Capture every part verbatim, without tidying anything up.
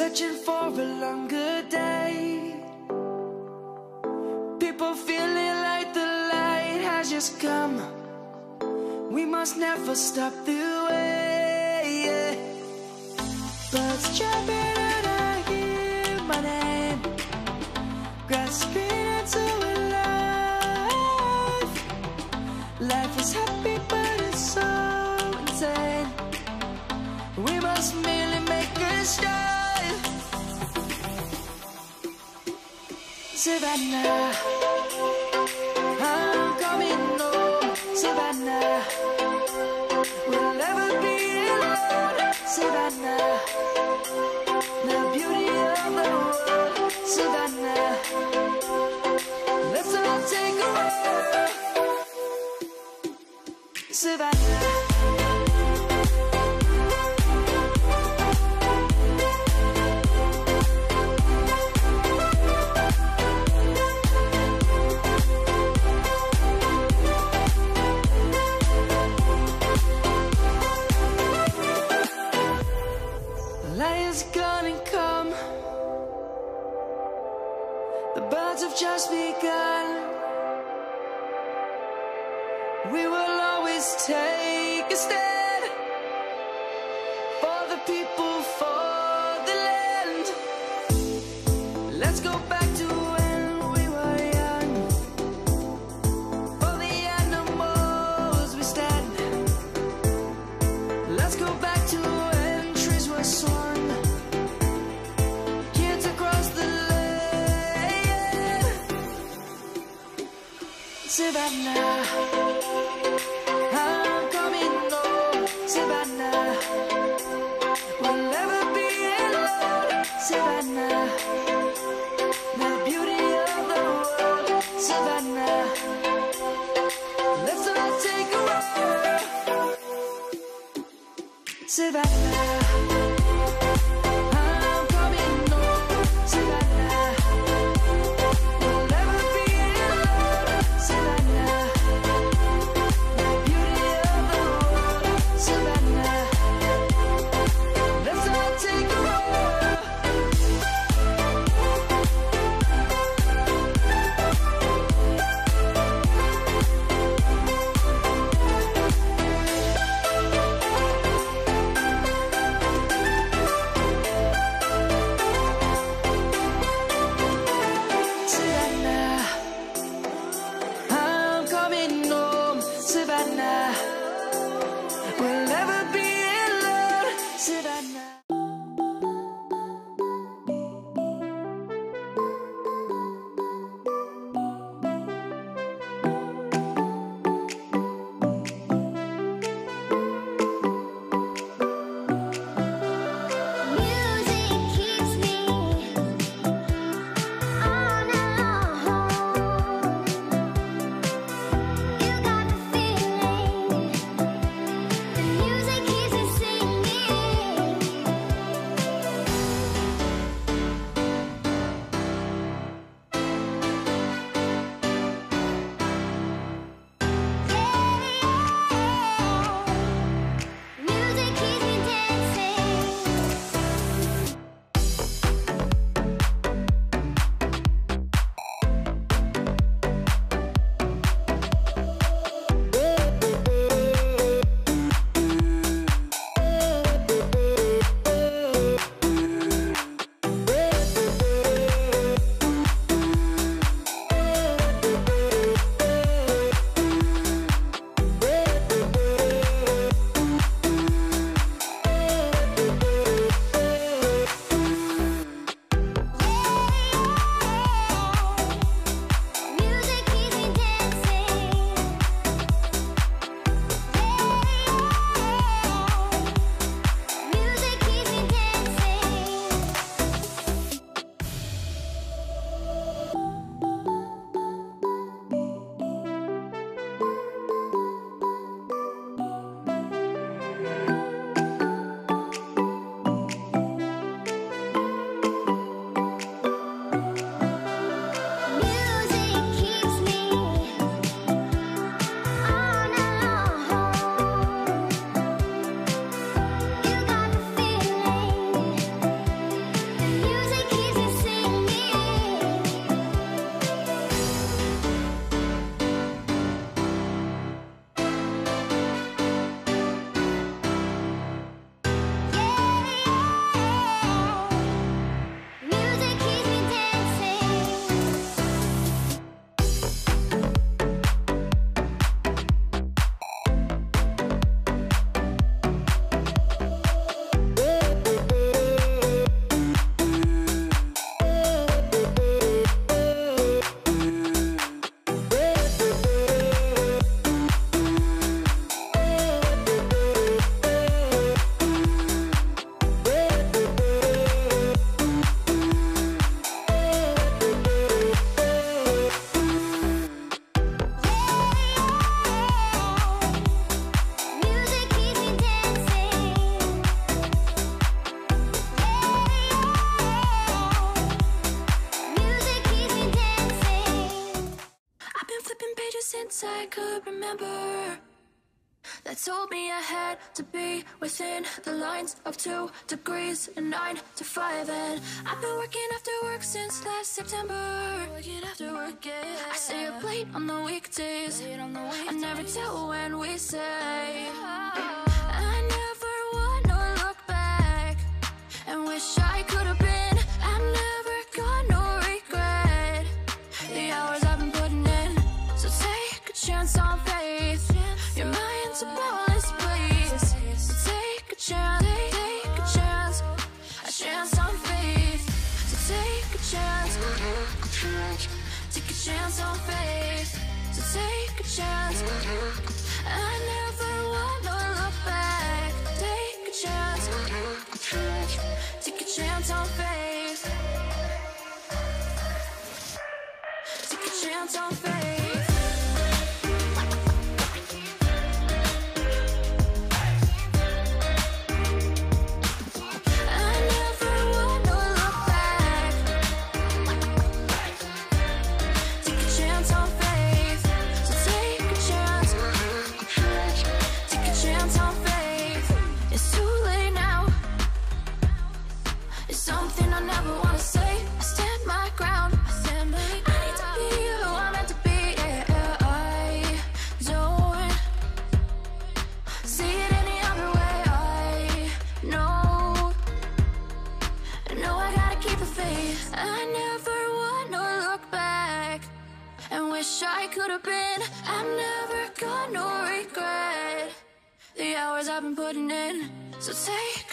searching for a longer day. People feeling like the light has just come. We must never stop the way, yeah. Birds jumping and I hear my name, grasping into a life. Life is happy but it's so insane. We must merely make a start. Savannah, I'm coming home. Savannah, we'll never be alone. Savannah, the beauty of the world. Savannah, let's all take a walk. Savannah. Light's gonna come. The birds have just begun. We will always take a stand for the people, for the land. Let's go back to when we were young. For the animals we stand. Let's go back to when trees were swung. Savannah, I'm coming home. Savannah, we'll never be alone. Savannah, the beauty of the world. Savannah, let's all take a walk. Savannah. Thank you. ever since I could remember, that told me I had to be within the lines of two degrees and nine to five. And I've been working after work since last September. Working after work, yeah. I stay up late on the weekdays. Late on the weekdays. I never tell when we say. Oh. Chance on faith, so take a chance. I never want to look back. Take a chance, take a chance on faith, take a chance on faith. So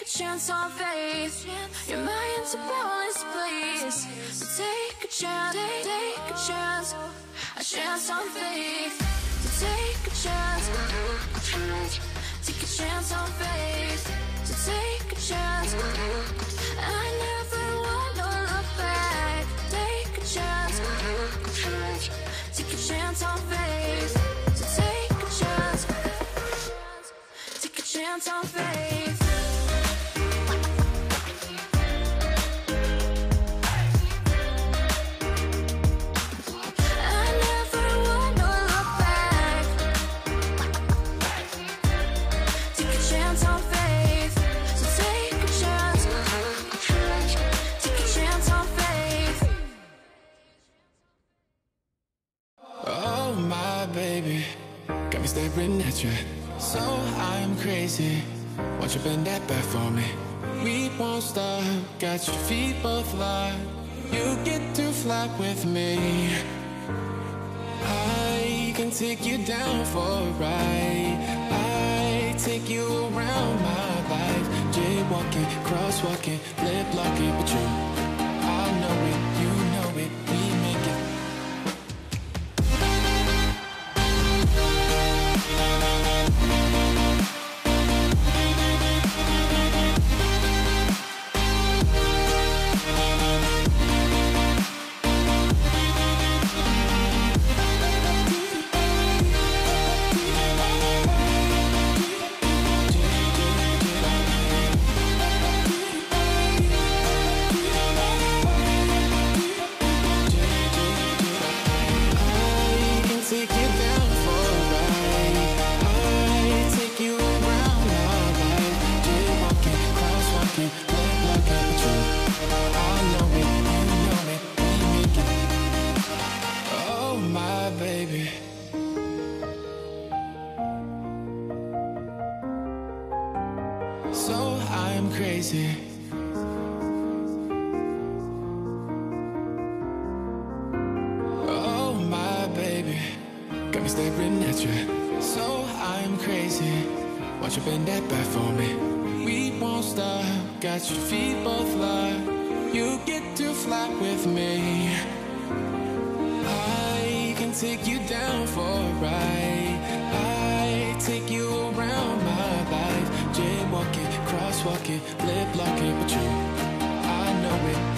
take a chance on faith. Your mind's a boundless place. So take a chance, take a chance, a chance on faith. So take a chance, take a chance on faith. So take a chance. I never want to look back. Take a chance, take a chance on faith. So take a chance, take a chance on faith. Staring at you, so I'm crazy. Won't you bend that back for me? We won't stop, got your feet both locked. You get to fly with me. I can take you down for a ride. I take you around my life. Jaywalking, crosswalking, lip locking, but you, I know it, you know it, we make it. Walking, lip locking, but you, I know it.